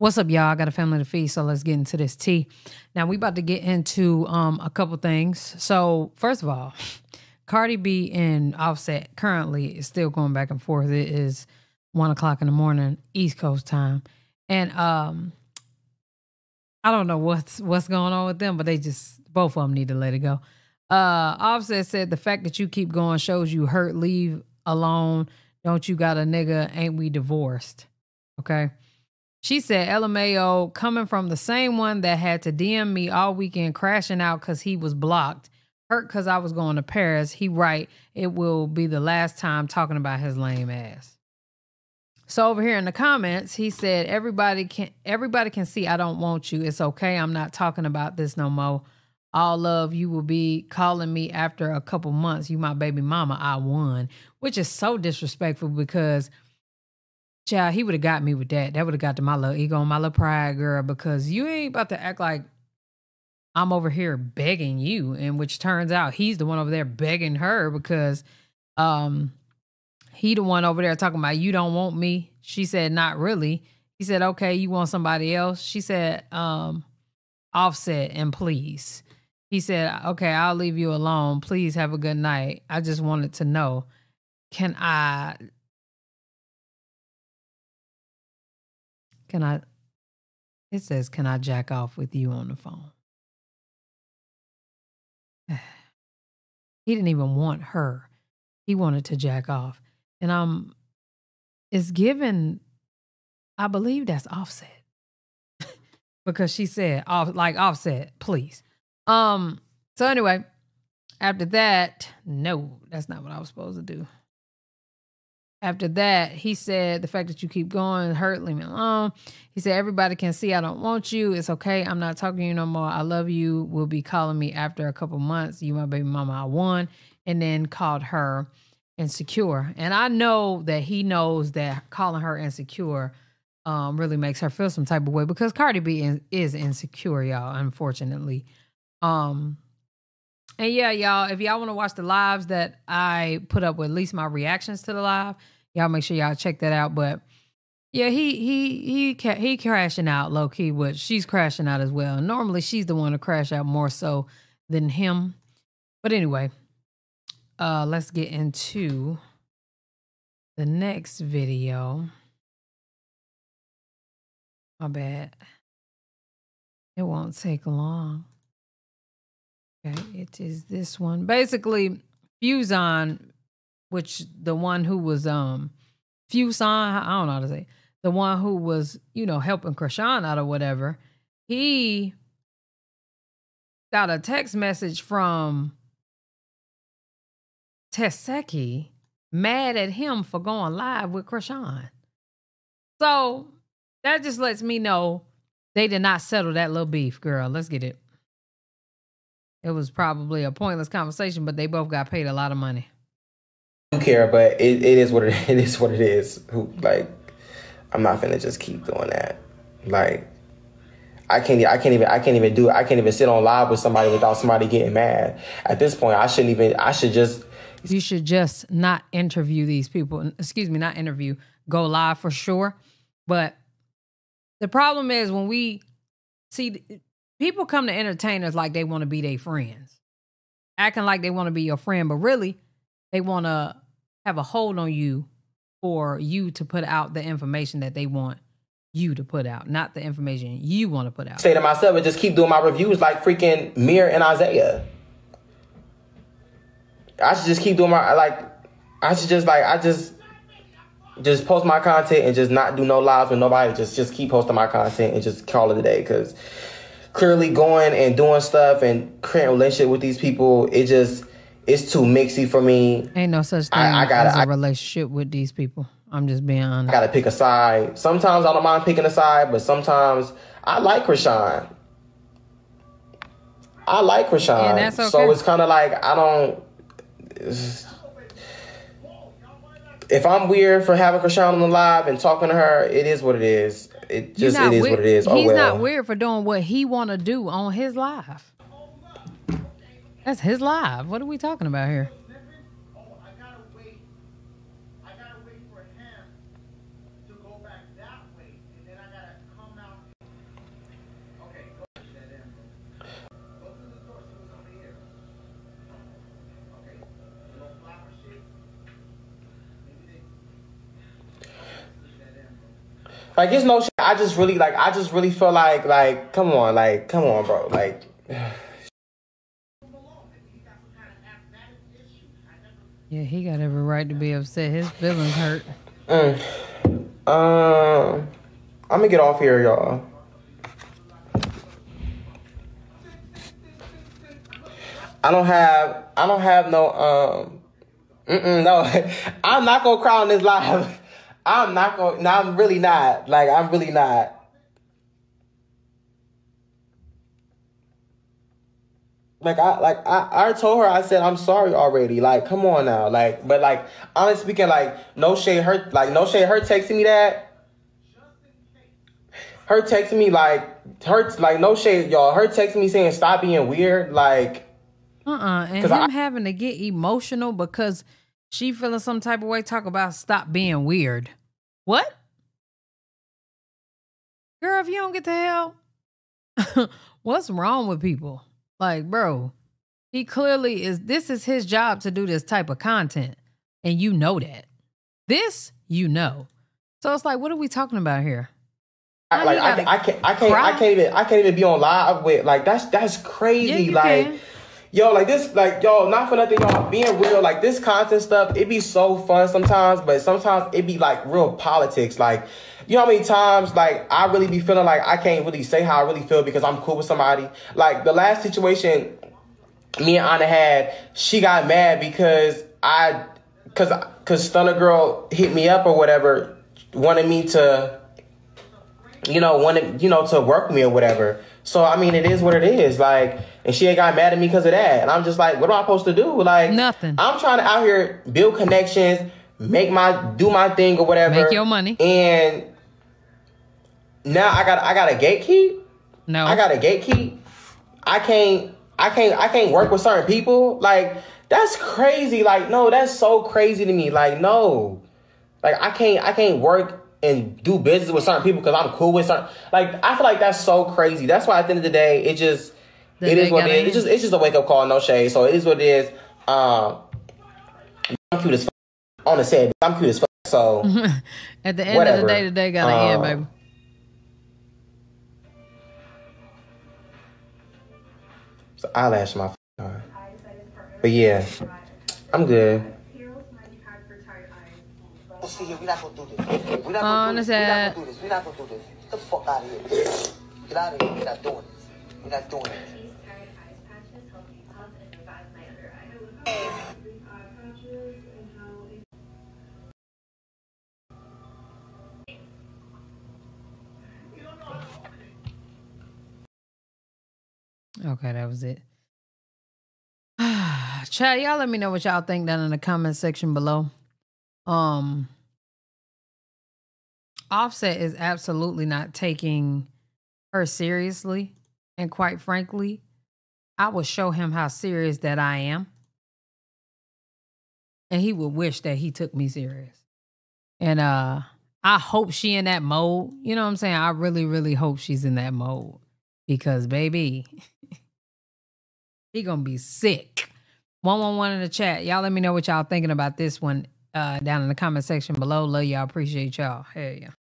What's up, y'all? I got a family to feed, so let's get into this tea. Now, we about to get into a couple things. So, first of all, Cardi B and Offset currently is still going back and forth. It is 1 o'clock in the morning, East Coast time. And I don't know what's going on with them, but they just, both of them need to let it go. Offset said, the fact that you keep going shows you hurt, leave alone. Don't you got a nigga, ain't we divorced? Okay. She said, LMAO, coming from the same one that had to DM me all weekend, crashing out because he was blocked, hurt because I was going to Paris. He right, it will be the last time talking about his lame ass. So over here in the comments, he said, everybody can see I don't want you. It's okay, I'm not talking about this no more. All love, you will be calling me after a couple months. You my baby mama, I won. Which is so disrespectful because... child, he would have got me with that. That would have got to my little ego, my little pride, girl, because you ain't about to act like I'm over here begging you, and which turns out he's the one over there begging her because he the one over there talking about you don't want me. She said, not really. He said, okay, you want somebody else? She said, Offset and please. He said, okay, I'll leave you alone. Please have a good night. I just wanted to know, Can I, it says, can I jack off with you on the phone? He didn't even want her. He wanted to jack off. And it's given, I believe that's Offset. Because she said, Offset, please. So anyway, after that, no, that's not what I was supposed to do. After that, he said, the fact that you keep going, hurt, leave me alone. He said, everybody can see I don't want you. It's okay. I'm not talking to you no more. I love you. Will be calling me after a couple months. You my baby mama, I won. And then called her insecure. And I know that he knows that calling her insecure really makes her feel some type of way because Cardi B is insecure, y'all, unfortunately. And yeah, y'all, if y'all want to watch the lives that I put up with, at least my reactions to the live, y'all make sure y'all check that out. But yeah, he crashing out low key, but she's crashing out as well. Normally, she's the one to crash out more so than him. But anyway, let's get into the next video. My bad. It won't take long. Okay, it is this one. Basically, Fuson, which the one who was Fuson, I don't know how to say it, the one who was, you know, helping Chrisean out or whatever, he got a text message from Teshki mad at him for going live with Chrisean. So that just lets me know they did not settle that little beef, girl. Let's get it. It was probably a pointless conversation, but they both got paid a lot of money. I don't care, but it is what it is. Like, I'm not finna just keep doing that. Like, I can't even do it. I can't even sit on live with somebody without somebody getting mad. At this point, I should just. You should just not interview these people. Excuse me, not interview. Go live for sure. But the problem is when we see. People come to entertainers like they want to be their friends. Acting like they want to be your friend, but really, they want to have a hold on you for you to put out the information that they want you to put out, not the information you want to put out. Stay to myself and just keep doing my reviews like freaking Mir and Isaiah. I should just keep doing my, like, I should just, like, I just post my content and just not do no lives with nobody. Just keep posting my content and just call it a day because... clearly going and doing stuff and creating a relationship with these people, it's too mixy for me. Ain't no such thing as a relationship with these people. I'm just being honest. I gotta pick a side. Sometimes I don't mind picking a side, but sometimes I like Chrisean. And that's okay. So it's kind of like I don't... If I'm weird for having Chrisean on the live and talking to her, it is what it is. It is what it is. He's not weird for doing what he want to do on his live. That's his live. What are we talking about here? I gotta wait for him to go back that way, and then I gotta come out Like, it's no shit. I just really feel like, come on, bro. Like, yeah, he got every right to be upset. His feelings hurt. I'm gonna get off here, y'all. I don't have no, no, I'm not gonna cry on this live. I'm really not. I told her, I said, I'm sorry already. Like, come on now. Like, but like, honestly speaking, like, no shade, her texting me that. Her texting me no shade, y'all. Her texting me saying, stop being weird. Like, and I'm having to get emotional because she feeling some type of way. Talk about stop being weird. What? Girl, if you don't get the hell, what's wrong with people? Like, bro, he clearly is, this is his job to do this type of content. And you know that. This, you know. So it's like, what are we talking about here? I can't even be on live with, like, that's crazy. Yeah, like, can. Yo, like this, like, yo, not for nothing, y'all, being real, like, this content stuff, it be so fun sometimes, but sometimes it be, like, real politics, like, you know how many times, like, I really be feeling like I can't really say how I really feel because I'm cool with somebody. Like, the last situation me and Anna had, she got mad because because Thunder Girl hit me up or whatever, wanted me to, to work me or whatever. So, I mean, it is what it is, like, and she ain't got mad at me because of that. And I'm just like, what am I supposed to do? Like, nothing. I'm trying to out here build connections, do my thing or whatever. Make your money. And now I got a gatekeep. No. I got a gatekeep. I can't work with certain people. Like, that's crazy. Like, no, that's so crazy to me. Like, no. Like, I can't work and do business with certain people because I'm cool with certain. Like, I feel like that's so crazy. That's why at the end of the day, it is what it is. It's just a wake up call, no shade. So it is what it is. I'm cute as fuck. On the set, I'm cute as fuck. So at the end of the day, today gotta end, baby. It's an eyelash in my eye. But yeah, I'm good. See here, we're not gonna do this. We're not gonna do this. We're not gonna do this. Get the fuck out of here. Get out of here. We're not doing this. We're not doing this. Okay, that was it. Chat, y'all let me know what y'all think down in the comment section below. Offset is absolutely not taking her seriously. And quite frankly, I will show him how serious that I am. And he would wish that he took me serious. And I hope she in that mode. You know what I'm saying? I really, really hope she's in that mode. Because, baby, he gonna be sick. 111 in the chat. Y'all let me know what y'all thinking about this one down in the comment section below. Love y'all. Appreciate y'all. Hey, yeah.